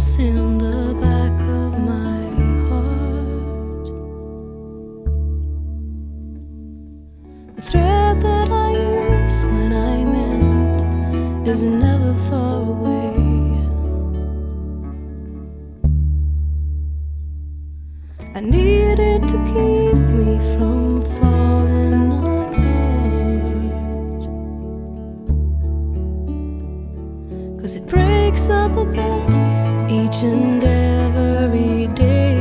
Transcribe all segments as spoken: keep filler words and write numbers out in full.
bumps in the back of my heart, the thread that I used when I meant is never far away. I need it to keep me from falling apart, 'cause it breaks up a bit each and every day.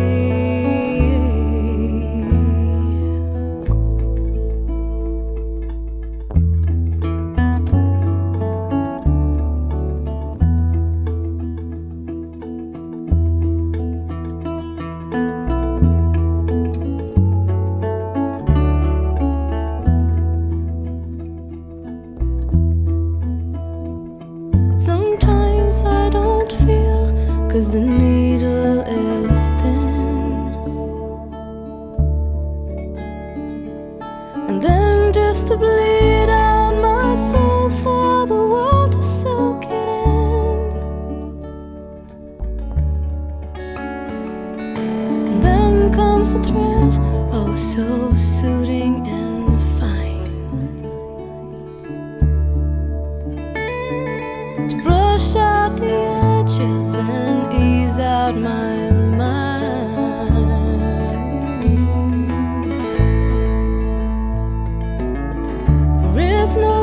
Sometimes I don't feel, 'cause the needle is thin, and then just to bleed out my soul for the world to soak it in. And then comes the thread, oh so soothing and fine, to brush out the edges and out my mind. There is no